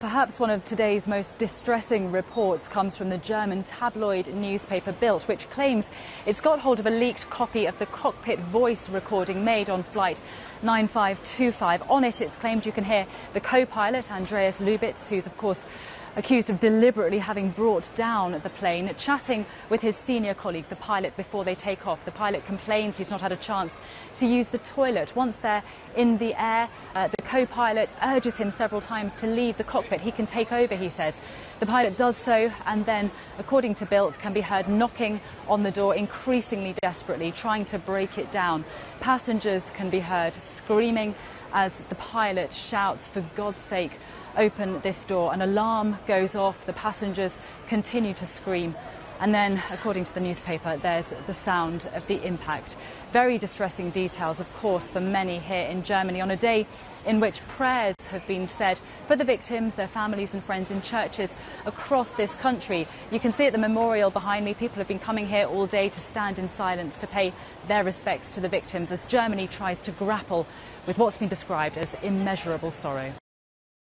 Perhaps one of today's most distressing reports comes from the German tabloid newspaper Bild, which claims it's got hold of a leaked copy of the cockpit voice recording made on flight 9525. On it, it's claimed you can hear the co-pilot, Andreas Lubitz, who's of course accused of deliberately having brought down the plane, chatting with his senior colleague, the pilot, before they take off. The pilot complains he's not had a chance to use the toilet. Once they're in the air, the co-pilot urges him several times to leave the cockpit. He can take over, he says. The pilot does so and then, according to Bild, can be heard knocking on the door increasingly desperately, trying to break it down. Passengers can be heard screaming as the pilot shouts, "For God's sake, open this door." An alarm goes off. The passengers continue to scream. And then, according to the newspaper, there's the sound of the impact. Very distressing details, of course, for many here in Germany on a day in which prayers have been said for the victims, their families and friends in churches across this country. You can see at the memorial behind me, people have been coming here all day to stand in silence to pay their respects to the victims as Germany tries to grapple with what's been described as immeasurable sorrow.